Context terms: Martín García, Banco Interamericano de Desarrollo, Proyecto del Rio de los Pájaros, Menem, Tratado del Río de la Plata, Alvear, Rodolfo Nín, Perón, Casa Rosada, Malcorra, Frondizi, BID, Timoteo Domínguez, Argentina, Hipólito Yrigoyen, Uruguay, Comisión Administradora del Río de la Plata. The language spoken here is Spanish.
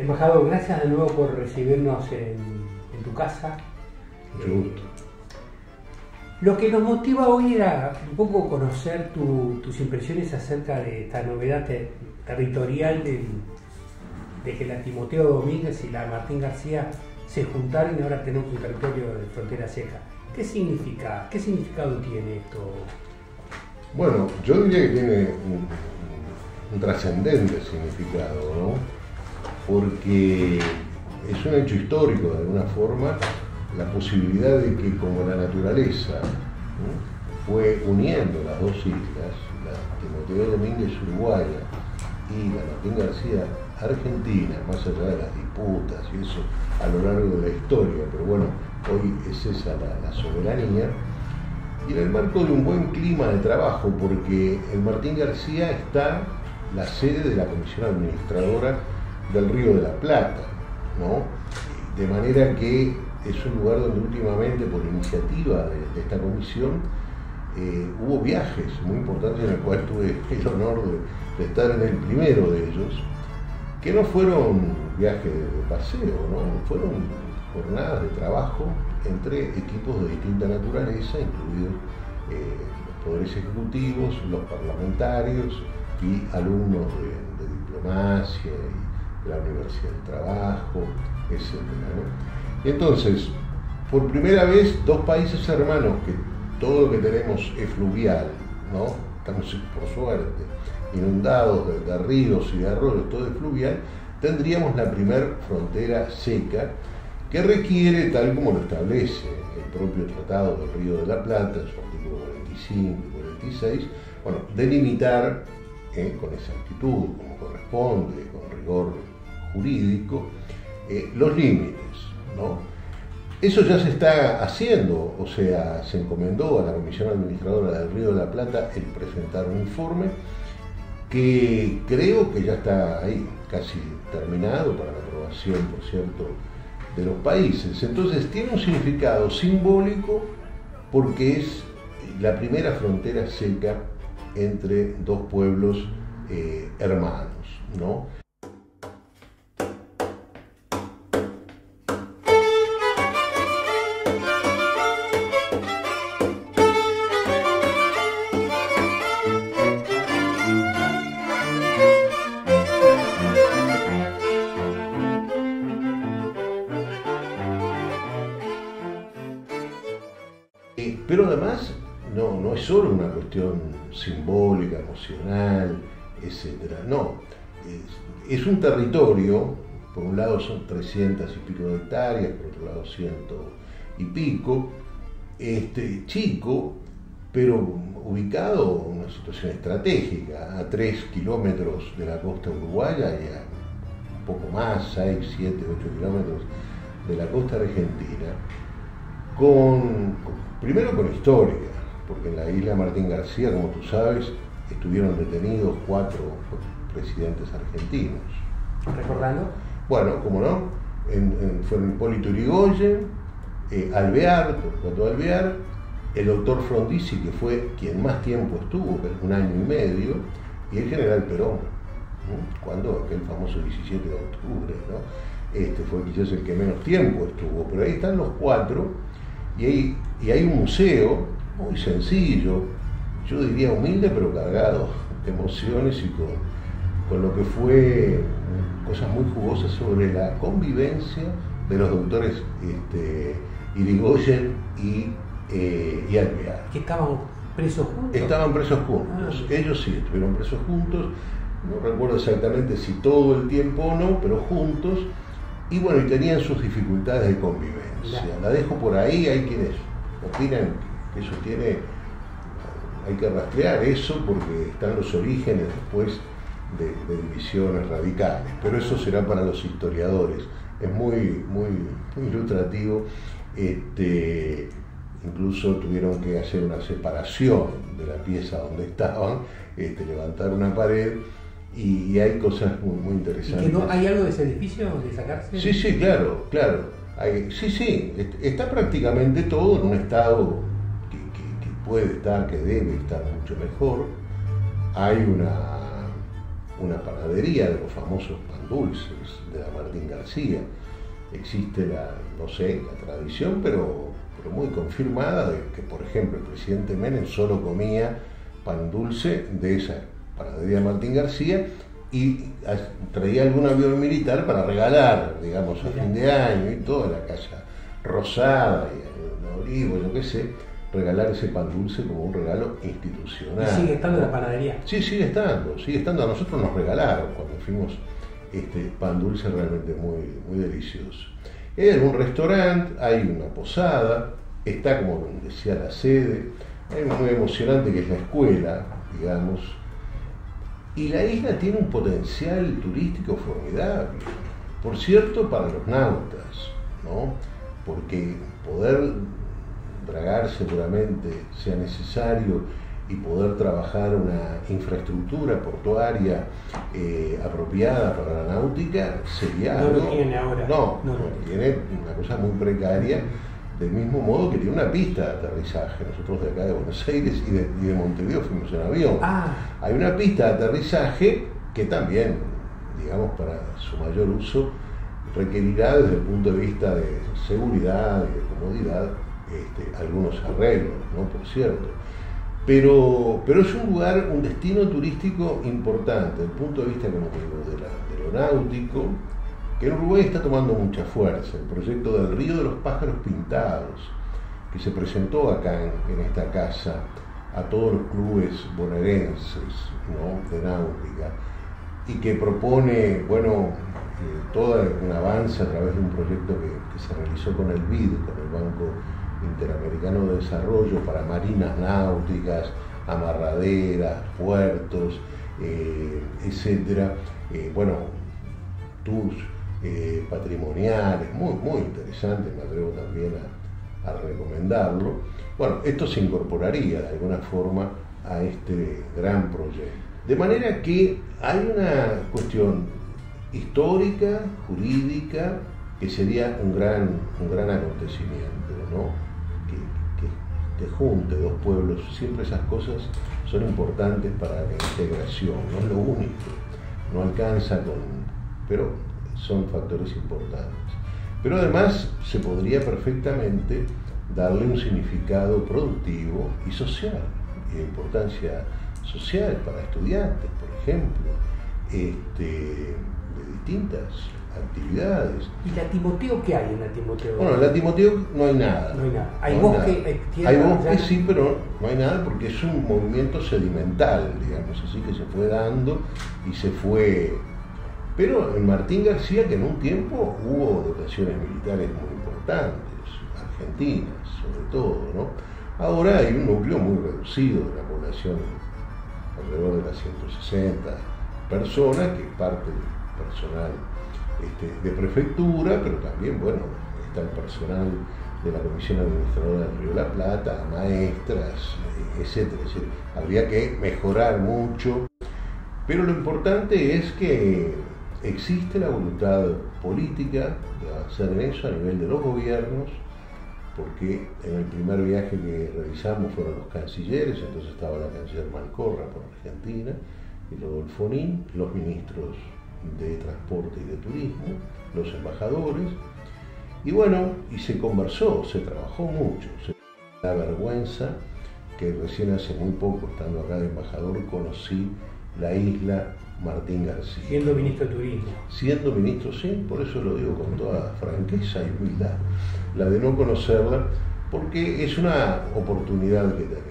Embajador, gracias de nuevo por recibirnos en tu casa. Mucho gusto. Lo que nos motiva hoy era un poco conocer tus impresiones acerca de esta novedad territorial de que la Timoteo Domínguez y la Martín García se juntaron y ahora tenemos un territorio de frontera seca. ¿Qué significa? ¿Qué significado tiene esto? Bueno, yo diría que tiene un trascendente significado, ¿no? Porque es un hecho histórico, de alguna forma, la posibilidad de que, como la naturaleza, ¿no?, fue uniendo las dos islas, la Timoteo Domínguez uruguaya y la Martín García argentina, más allá de las disputas y eso a lo largo de la historia, pero bueno, hoy es esa la soberanía, y en el marco de un buen clima de trabajo, porque en Martín García está la sede de la Comisión Administradora del Río de la Plata, ¿no? De manera que es un lugar donde últimamente, por iniciativa de esta comisión, hubo viajes muy importantes en el cual tuve el honor de estar en el primero de ellos, que no fueron viajes de paseo, ¿no? Fueron jornadas de trabajo entre equipos de distinta naturaleza, incluidos los poderes ejecutivos, los parlamentarios y alumnos de diplomacia y de la Universidad del Trabajo, etc., ¿no? Y entonces, por primera vez, dos países hermanos que todo lo que tenemos es fluvial, ¿no? Estamos, por suerte, inundados de ríos y de arroyos, todo es fluvial. Tendríamos la primer frontera seca que requiere, tal como lo establece el propio Tratado del Río de la Plata, en su artículo 45 y 46, bueno, delimitar con exactitud, como corresponde, con rigor jurídico, los límites, ¿no? Eso ya se está haciendo, o sea, se encomendó a la Comisión Administradora del Río de la Plata el presentar un informe que creo que ya está ahí, casi terminado para la aprobación, por cierto, de los países. Entonces tiene un significado simbólico porque es la primera frontera seca entre dos pueblos hermanos, ¿no? Pero además no es solo una cuestión simbólica, emocional, etcétera. No, es un territorio, por un lado son 300 y pico de hectáreas, por otro lado 100 y pico, chico, pero ubicado en una situación estratégica, a 3 kilómetros de la costa uruguaya y a un poco más, 6, 7, 8 kilómetros de la costa argentina, primero con historia, porque en la isla Martín García, como tú sabes, estuvieron detenidos 4 presidentes argentinos. ¿Recordando? Bueno, como no, fueron Hipólito Yrigoyen, Alvear, el doctor Frondizi, que fue quien más tiempo estuvo, un año y medio, y el general Perón, ¿no? Cuando aquel famoso 17 de octubre, ¿no? Fue quizás el que menos tiempo estuvo, pero ahí están los 4. Y hay un museo muy sencillo, yo diría humilde, pero cargado de emociones y con lo que fue cosas muy jugosas sobre la convivencia de los doctores Yrigoyen y Alvear. ¿Que estaban presos juntos? Estaban presos juntos, ellos sí estuvieron presos juntos, no recuerdo exactamente si todo el tiempo o no, pero juntos. Y bueno, y tenían sus dificultades de convivencia. La dejo por ahí, hay quienes opinan que eso tiene, hay que rastrear eso porque están los orígenes después de divisiones radicales. Pero eso será para los historiadores. Es muy ilustrativo. Incluso tuvieron que hacer una separación de la pieza donde estaban, levantar una pared. Y hay cosas muy interesantes. ¿Y que no hay algo de ese edificio de sacarse? Sí, claro. Sí, está prácticamente todo en un estado que puede estar, que debe estar mucho mejor. Hay una, una panadería de los famosos pan dulces de la Martín García. Existe la, no sé, la tradición, pero muy confirmada, de que, por ejemplo, el presidente Menem solo comía pan dulce de esa panadería Martín García y traía algún avión militar para regalar, digamos, a fin de año y todo, en la Casa Rosada y en Olivo, yo qué sé, regalar ese pan dulce como un regalo institucional. ¿Y sigue estando la panadería? Sí, sigue estando. A nosotros nos regalaron cuando fuimos este pan dulce realmente muy delicioso. Es un restaurante, hay una posada, está, como decía, la sede, hay algo muy emocionante que es la escuela, digamos, y la isla tiene un potencial turístico formidable, por cierto, para los nautas, ¿no? Porque poder dragar seguramente sea necesario y poder trabajar una infraestructura portuaria apropiada para la náutica sería algo... No lo tiene ahora. No, tiene una cosa muy precaria, del mismo modo que tiene una pista de aterrizaje. Nosotros de acá de Buenos Aires y de Montevideo fuimos en avión. Ah. Hay una pista de aterrizaje que también, digamos, para su mayor uso requerirá desde el punto de vista de seguridad y de comodidad algunos arreglos, ¿no? Por cierto. Pero es un lugar, un destino turístico importante desde el punto de vista, como digo, de lo náutico, que en Uruguay está tomando mucha fuerza. El proyecto del Río de los Pájaros Pintados, que se presentó acá en esta casa a todos los clubes bonaerenses, ¿no?, de náutica, y que propone, bueno, todo un avance a través de un proyecto que se realizó con el BID, con el Banco Interamericano de Desarrollo, para marinas náuticas, amarraderas, puertos, etcétera. Bueno, tours patrimoniales, muy interesante, me atrevo también a recomendarlo. Bueno, esto se incorporaría de alguna forma a este gran proyecto. De manera que hay una cuestión histórica, jurídica, que sería un gran acontecimiento, ¿no? Que junte dos pueblos, siempre esas cosas son importantes para la integración, no es lo único, no alcanza con, pero son factores importantes. Pero además se podría perfectamente darle un significado productivo y social, y de importancia social para estudiantes, por ejemplo, de distintas actividades. ¿Y la Timoteo qué hay en la Timoteo? Bueno, en la Timoteo no hay nada. Hay bosque, sí, pero no hay nada porque es un movimiento sedimental, digamos, así que se fue dando y se fue. Pero en Martín García, que en un tiempo hubo dotaciones militares muy importantes, argentinas sobre todo, ¿no? Ahora hay un núcleo muy reducido de la población, alrededor de las 160 personas, que parte del personal de prefectura, pero también, bueno, está el personal de la Comisión Administradora del Río de la Plata, maestras, etcétera. Es decir, habría que mejorar mucho, pero lo importante es que existe la voluntad política de hacer eso a nivel de los gobiernos, porque en el primer viaje que realizamos fueron los cancilleres, entonces estaba la canciller Malcorra por Argentina y Rodolfo Nín, los ministros de transporte y de turismo, los embajadores, y bueno, y se conversó, se trabajó mucho. La vergüenza que recién hace muy poco, estando acá de embajador, conocí la isla Martín García. Siendo ministro de turismo. Siendo ministro, sí, por eso lo digo con toda franqueza y humildad, la de no conocerla, porque es una oportunidad que tenemos.